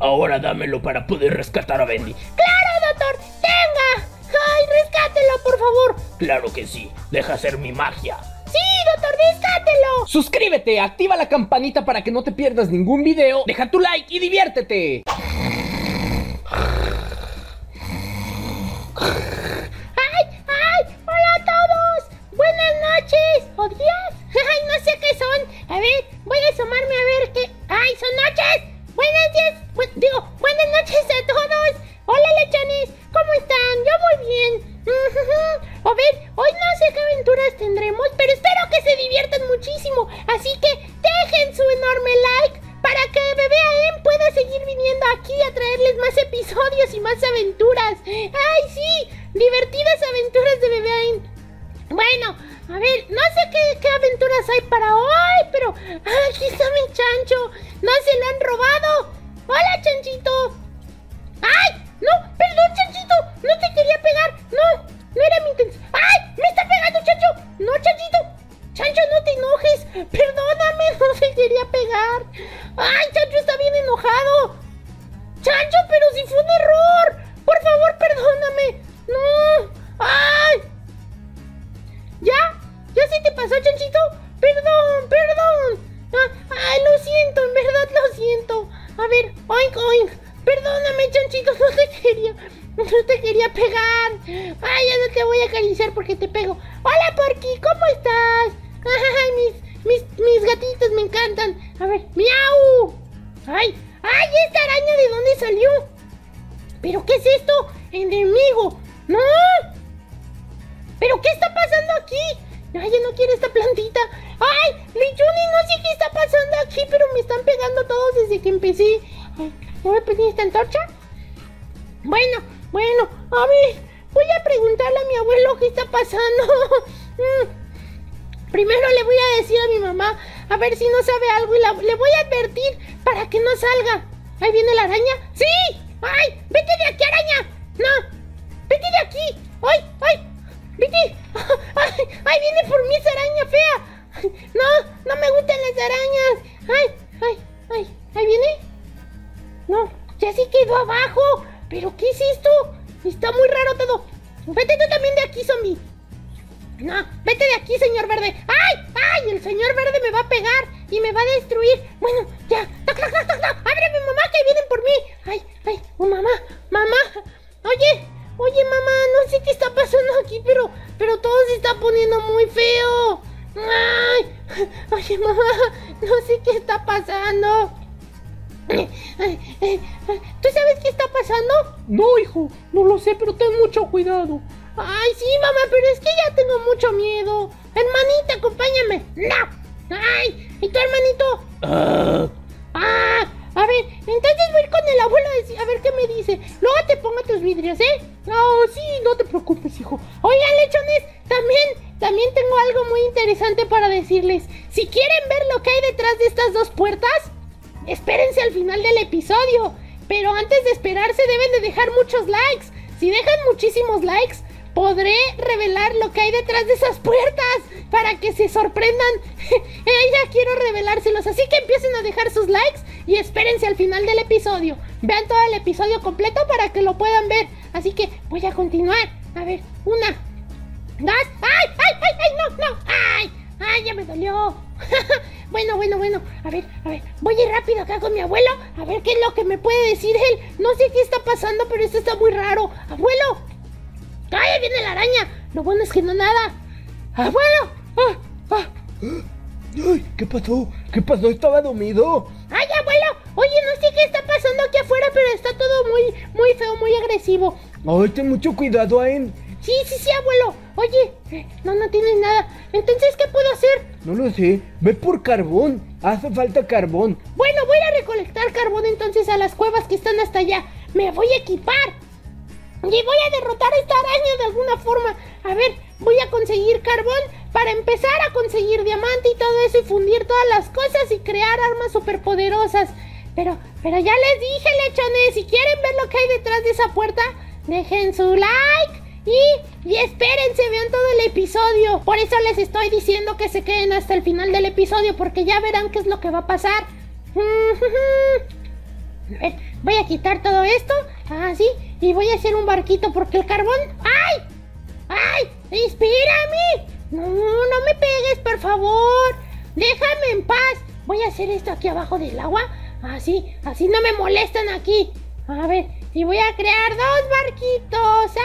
Ahora dámelo para poder rescatar a Bendy. ¡Claro, doctor! ¡Tenga! ¡Ay, rescátelo, por favor! ¡Claro que sí! ¡Deja hacer mi magia! ¡Sí, doctor, rescátelo! Suscríbete, activa la campanita para que no te pierdas ningún video. Deja tu like y diviértete. ¿No estaba dormido? ¡Ay, abuelo! Oye, no sé qué está pasando aquí afuera, pero está todo muy feo, muy agresivo. ¡Ay, ten mucho cuidado, Aen! Sí, sí, sí, abuelo. Oye, no tienes nada. Entonces, ¿qué puedo hacer? No lo sé. Ve por carbón. Hace falta carbón. Bueno, voy a recolectar carbón entonces a las cuevas que están hasta allá. Me voy a equipar. Y voy a derrotar a esta araña de alguna forma. A ver, voy a conseguir carbón para empezar a conseguir diamante y todo eso y fundir todas las cosas y crear armas superpoderosas. Pero ya les dije, lechones, si quieren ver lo que hay detrás de esa puerta, dejen su like y espérense, vean todo el episodio. Por eso les estoy diciendo que se queden hasta el final del episodio, porque ya verán qué es lo que va a pasar. Voy a quitar todo esto, así, y voy a hacer un barquito porque el carbón... ¡Ay! ¡Ay! ¡Espérame! No, no me pegues, por favor. Déjame en paz. Voy a hacer esto aquí abajo del agua. Así, así no me molestan aquí. A ver, y voy a crear dos barquitos.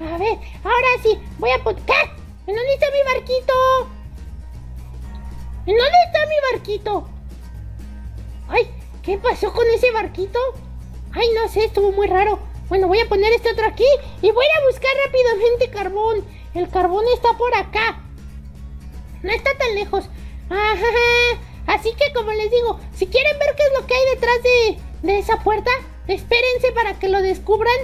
A ver, ahora sí, voy a... ¿Qué? ¿En dónde está mi barquito? ¿En dónde está mi barquito? Ay, ¿qué pasó con ese barquito? Ay, no sé, estuvo muy raro. Bueno, voy a poner este otro aquí y voy a buscar rápidamente carbón. El carbón está por acá. No está tan lejos. Ajá. Así que, como les digo, si quieren ver qué es lo que hay detrás de esa puerta, espérense para que lo descubran.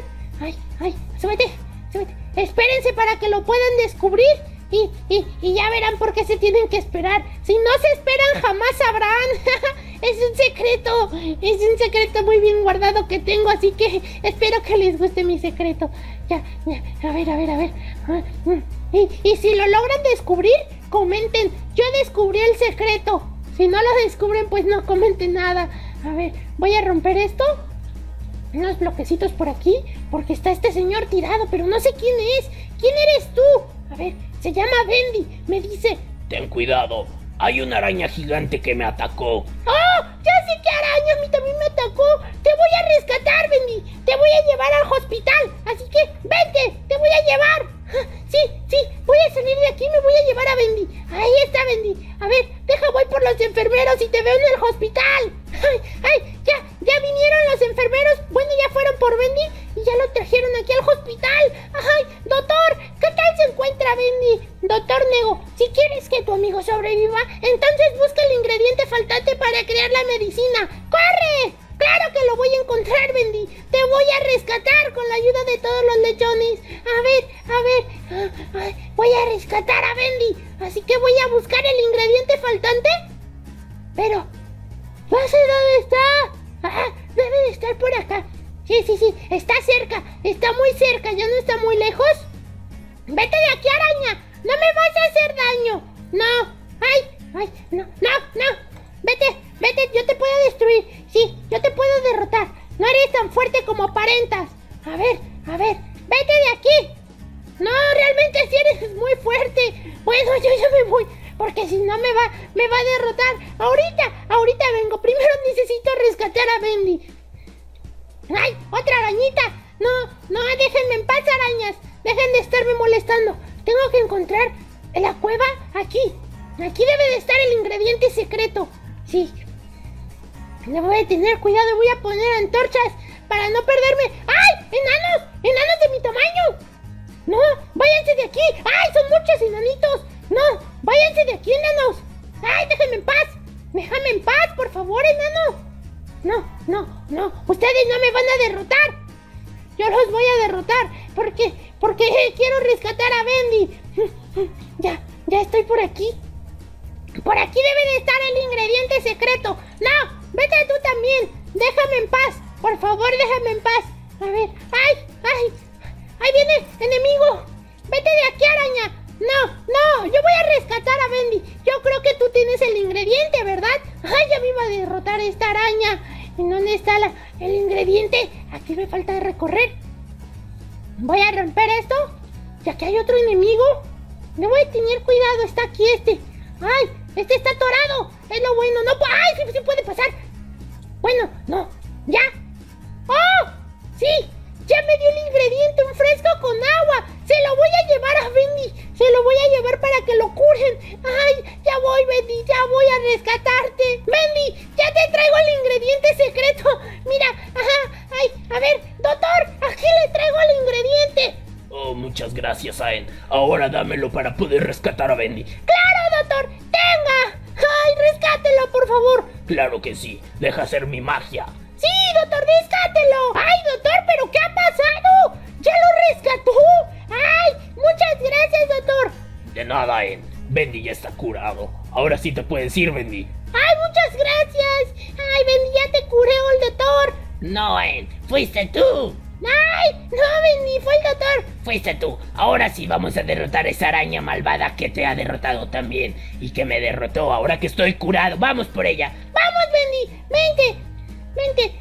Ay, ay, súbete, súbete. Espérense para que lo puedan descubrir y ya verán por qué se tienen que esperar. Si no se esperan, jamás sabrán. Es un secreto muy bien guardado que tengo, así que espero que les guste mi secreto. Ya, ya, a ver, a ver, a ver. Y si lo logran descubrir, comenten: yo descubrí el secreto. Si no lo descubren, pues no comenten nada. A ver, voy a romper esto. Unos bloquecitos por aquí, porque está este señor tirado, pero no sé quién es. ¿Quién eres tú? A ver, se llama Bendy. Me dice: ten cuidado, hay una araña gigante que me atacó. ¡Oh! ¡Ya sé qué araña! A mí también me atacó. Te voy a rescatar, Bendy. Te voy a llevar al hospital. Así que, vete. Te voy a llevar. Sí, sí. Voy a salir de aquí. Me voy a llevar a Bendy. Ahí está, Bendy. A ver, deja, voy por los enfermeros y te veo en el hospital. Ay, ay, ya, ya vinieron los enfermeros. Bueno, ya fueron por Bendy y ya lo trajeron aquí al hospital. Ay, doctor, ¿qué tal se encuentra Bendy? Doctor, nego, si quieres que tu amigo sobreviva, entonces busca el ingrediente faltante para crear la medicina. ¡Corre! ¡Claro que lo voy a encontrar, Bendy! ¡Te voy a rescatar con la ayuda de todos los lechones! A ver, voy a rescatar a Bendy. Así que voy a buscar el ingrediente faltante. Pero, no sé dónde está. Ah, debe de estar por acá. Sí, sí, sí, está cerca. Está muy cerca, ya no está muy lejos. Vete de aquí, araña. No me vas a hacer daño. No, ay, ay, no, no, no. Vete, vete, yo te puedo destruir. Sí, yo te puedo derrotar. No eres tan fuerte como aparentas. A ver, vete de aquí. No, realmente sí eres muy fuerte. Bueno, yo ya me voy, porque si no me va a derrotar. Ahorita vengo. Primero necesito rescatar a Bendy. ¡Ay, otra arañita! No, no, déjenme en paz, arañas. Dejen de estarme molestando. Tengo que encontrar en la cueva aquí. Aquí debe de estar el ingrediente secreto. Sí. Le voy a tener cuidado. Voy a poner antorchas para no perderme. ¡Ay, enanos! ¡Enanos de mi tamaño! ¡No! ¡Váyanse de aquí! ¡Ay, son muchos enanitos! ¡No! ¡Váyanse de aquí, enanos! ¡Ay, déjenme en paz! ¡Déjame en paz, por favor, enano! No, no, no. Ustedes no me van a derrotar. Yo los voy a derrotar. Porque quiero rescatar a Bendy. Ya, ya estoy por aquí. Por aquí debe de estar el ingrediente secreto. ¡No! ¡Vete tú también! ¡Déjame en paz! Por favor, déjame en paz. A ver. ¡Ay, ay! ¡Ahí viene, enemigo! ¡Vete de aquí, araña! ¡No, no! Yo voy a rescatar a Bendy. Yo creo que tú tienes el ingrediente, ¿verdad? ¡Ay, ya me iba a derrotar esta araña! ¿En dónde está el ingrediente? Aquí me falta recorrer. Voy a romper esto. Y aquí hay otro enemigo. Me voy a tener cuidado. Está aquí este. ¡Ay! Este está atorado. Es lo bueno. ¡No! ¡Ay! Sí, sí puede pasar. Bueno, no. ¡Ya! ¡Oh! ¡Sí! Ya me dio el ingrediente, un fresco con agua. Se lo voy a llevar a Bendy. Se lo voy a llevar para que lo curen. Ay, ya voy, Bendy. Ya voy a rescatarte. Bendy, ya te traigo el ingrediente secreto. Mira, ajá. Ay, a ver, doctor, aquí le traigo el ingrediente. Oh, muchas gracias, Aen. Ahora dámelo para poder rescatar a Bendy. ¡Claro, doctor! ¡Tenga! ¡Ay, rescátelo, por favor! Claro que sí. Deja hacer mi magia. ¡Sí, doctor, rescátelo! ¡Ay, doctor, pero qué ha pasado! ¡Ya lo rescató! ¡Ay, muchas gracias, doctor! De nada, En. Bendy ya está curado. Ahora sí te puedes ir, Bendy. ¡Ay, muchas gracias! ¡Ay, Bendy, ya te curé, el doctor! No, En, fuiste tú. ¡Ay, no, Bendy, fue el doctor! Fuiste tú. Ahora sí vamos a derrotar a esa araña malvada que te ha derrotado también. Y que me derrotó ahora que estoy curado. ¡Vamos por ella! ¡Vamos, Bendy! ¡Vente! Vente,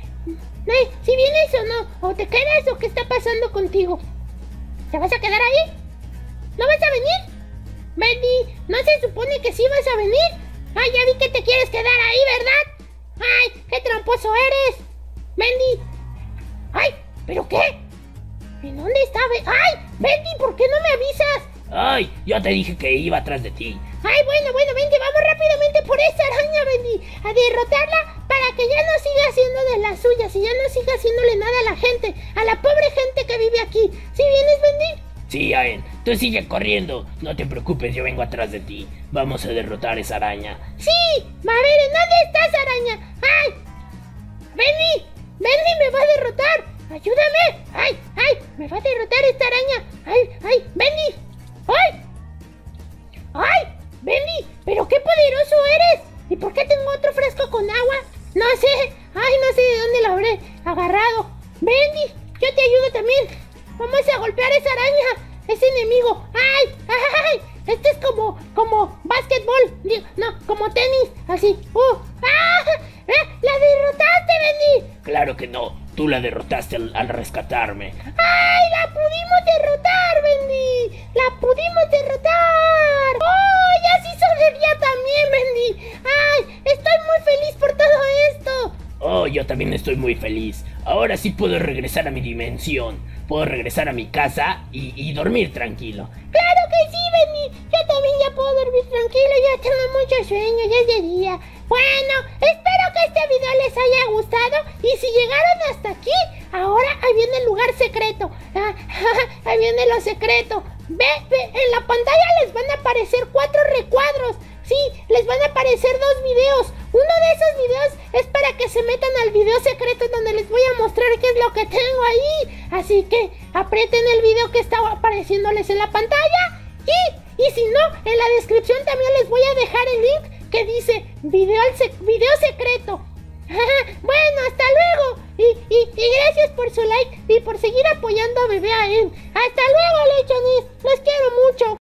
te quedas o qué está pasando contigo? ¿Te vas a quedar ahí? ¿No vas a venir? Bendy, ¿no se supone que sí vas a venir? Ay, ya vi que te quieres quedar ahí, ¿verdad? Ay, qué tramposo eres, Bendy. Ay, ¿pero qué? ¿En dónde está? Ay, Bendy, ¿por qué no me avisas? Ay, yo te dije que iba atrás de ti. Ay, bueno, Bendy, vamos rápidamente por esa araña, Bendy, a derrotarla para que ya no siga haciendo de las suyas y ya no siga haciéndole nada a la gente, a la pobre gente que vive aquí. ¿Sí vienes, Bendy? Sí, Aen, tú sigue corriendo. No te preocupes, yo vengo atrás de ti. Vamos a derrotar a esa araña. ¡Sí! A ver, ¿en dónde estás, araña? ¡Ay! ¡Bendy! ¡Bendy me va a derrotar! ¡Ayúdame! ¡Ay! ¡Ay! ¡Me va a derrotar esta araña! ¡Ay! ¡Ay! ¡Bendy! ¡Ay! ¡Ay! ¡Bendy! ¡Pero qué poderoso eres! ¿Y por qué tengo otro frasco con agua? No sé. ¡Ay! No sé de dónde lo habré agarrado. ¡Bendy! ¡Yo te ayudo también! Vamos a golpear a esa araña, ese enemigo. ¡Ay! ¡Ay! Este es como básquetbol. No, como tenis. Así. ¡Ah! ¡La derrotaste, Bendy! Claro que no. Tú la derrotaste al rescatarme. ¡Ay! ¡La pudimos derrotar, Bendy! ¡La pudimos derrotar! ¡Oh! ¡Ya sí sonreía también, Bendy! ¡Ay! ¡Estoy muy feliz por todo esto! Oh, yo también estoy muy feliz. Ahora sí puedo regresar a mi dimensión. Puedo regresar a mi casa y dormir tranquilo. ¡Claro que sí, Bendy! Yo también ya puedo dormir tranquilo. Ya tengo mucho sueño, ya es de día. Bueno, espero que este video les haya gustado. Y si llegaron hasta aquí, ahora ahí viene el lugar secreto. Ahí viene lo secreto. En la pantalla les van a aparecer 4 recuadros. Sí, les van a aparecer 2 videos. Uno de esos videos es para que se metan al video secreto donde les voy a mostrar qué es lo que tengo ahí. Así que aprieten el video que está apareciéndoles en la pantalla. Y si no, en la descripción también les voy a dejar el link que dice video secreto. Bueno, hasta luego. Y gracias por su like y por seguir apoyando a Bebé Aen. Hasta luego, lechones. Los quiero mucho.